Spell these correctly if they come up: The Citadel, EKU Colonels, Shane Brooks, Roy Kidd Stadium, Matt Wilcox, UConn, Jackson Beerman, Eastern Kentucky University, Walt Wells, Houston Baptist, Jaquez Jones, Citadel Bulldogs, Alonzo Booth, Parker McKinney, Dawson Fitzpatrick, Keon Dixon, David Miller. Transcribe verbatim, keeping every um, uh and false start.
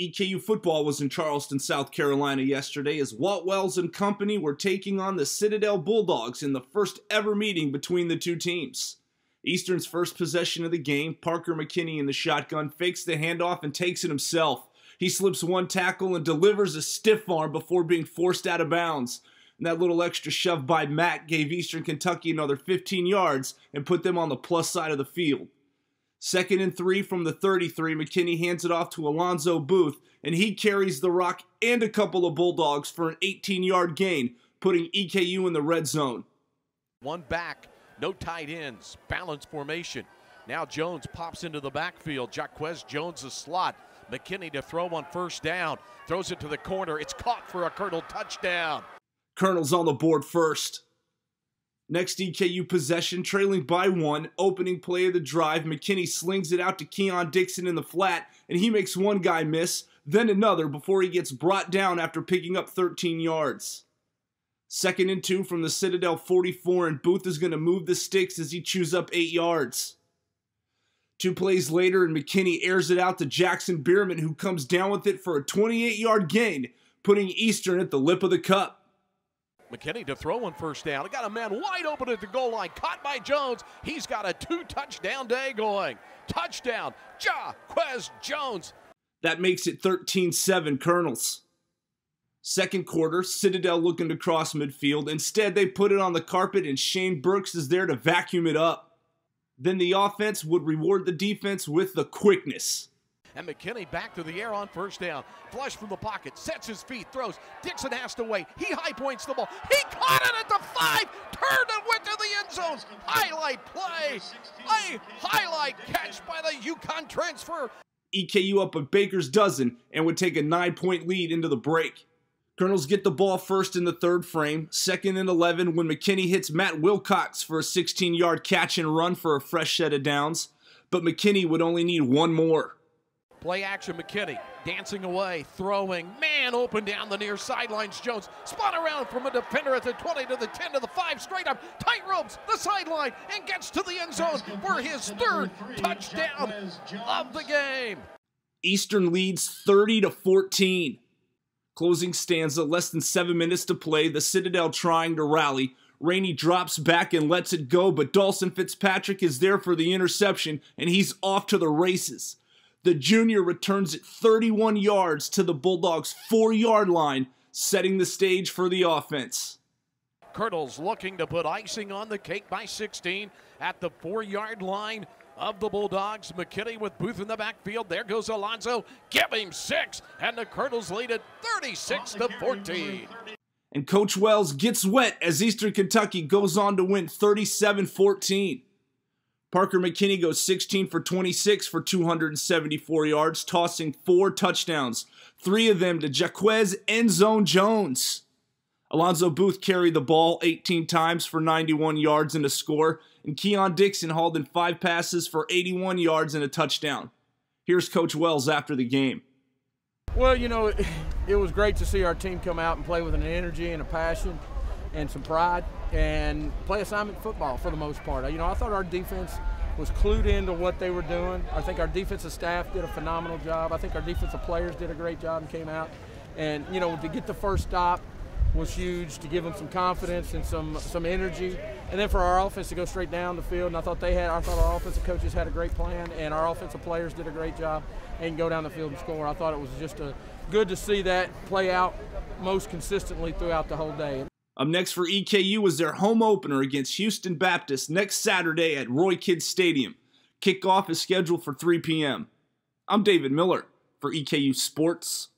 E K U football was in Charleston, South Carolina yesterday as Walt Wells and company were taking on the Citadel Bulldogs in the first ever meeting between the two teams. Eastern's first possession of the game, Parker McKinney in the shotgun fakes the handoff and takes it himself. He slips one tackle and delivers a stiff arm before being forced out of bounds. And that little extra shove by Matt gave Eastern Kentucky another fifteen yards and put them on the plus side of the field. Second and three from the thirty-three, McKinney hands it off to Alonzo Booth, and he carries the rock and a couple of Bulldogs for an eighteen-yard gain, putting E K U in the red zone. One back, no tight ends, balanced formation. Now Jones pops into the backfield, Jaquez Jones the slot, McKinney to throw on first down, throws it to the corner, it's caught for a Colonel touchdown. Colonel's on the board first. Next E K U possession, trailing by one, opening play of the drive, McKinney slings it out to Keon Dixon in the flat, and he makes one guy miss, then another before he gets brought down after picking up thirteen yards. Second and two from the Citadel forty-four, and Booth is going to move the sticks as he chews up eight yards. Two plays later, and McKinney airs it out to Jackson Beerman, who comes down with it for a twenty-eight-yard gain, putting Eastern at the lip of the cup. McKinney to throw on first down. He got a man wide open at the goal line. Caught by Jones. He's got a two-touchdown day going. Touchdown, Jaquez Jones. That makes it thirteen seven, Colonels. Second quarter, Citadel looking to cross midfield. Instead, they put it on the carpet, and Shane Brooks is there to vacuum it up. Then the offense would reward the defense with the quickness. And McKinney back to the air on first down. Flush from the pocket, sets his feet, throws. Dixon has to wait. He high points the ball. He caught it at the five, turned and went to the end zone. Highlight play, a highlight catch by the UConn transfer. E K U up a baker's dozen and would take a nine-point lead into the break. Colonels get the ball first in the third frame, second and eleven when McKinney hits Matt Wilcox for a sixteen-yard catch and run for a fresh set of downs. But McKinney would only need one more. Play action, McKinney dancing away, throwing, man open down the near sidelines. Jones spun around from a defender at the twenty to the ten to the five, straight up, tight ropes, the sideline, and gets to the end zone for his third touchdown of the game. Eastern leads thirty to fourteen. Closing stanza, less than seven minutes to play, the Citadel trying to rally. Rainey drops back and lets it go, but Dawson Fitzpatrick is there for the interception, and he's off to the races. The junior returns it thirty-one yards to the Bulldogs' four-yard line, setting the stage for the offense. Colonels looking to put icing on the cake by sixteen at the four-yard line of the Bulldogs. McKinney with Booth in the backfield. There goes Alonzo. Give him six, and the Colonels lead it thirty-six to fourteen. And Coach Wells gets wet as Eastern Kentucky goes on to win thirty-seven fourteen. Parker McKinney goes sixteen for twenty-six for two hundred seventy-four yards, tossing four touchdowns, three of them to Jaquez end zone Jones. Alonzo Booth carried the ball eighteen times for ninety-one yards and a score, and Keon Dixon hauled in five passes for eighty-one yards and a touchdown. Here's Coach Wells after the game. Well, you know, it, it was great to see our team come out and play with an energy and a passion and some pride, and play assignment football for the most part. You know, I thought our defense was clued into what they were doing. I think our defensive staff did a phenomenal job. I think our defensive players did a great job and came out. And, you know, to get the first stop was huge, to give them some confidence and some some energy. And then for our offense to go straight down the field, and I thought they had, I thought our offensive coaches had a great plan, and our offensive players did a great job and go down the field and score. I thought it was just a, good to see that play out most consistently throughout the whole day. Up next for E K U is their home opener against Houston Baptist next Saturday at Roy Kidd Stadium. Kickoff is scheduled for three p m I'm David Miller for E K U Sports.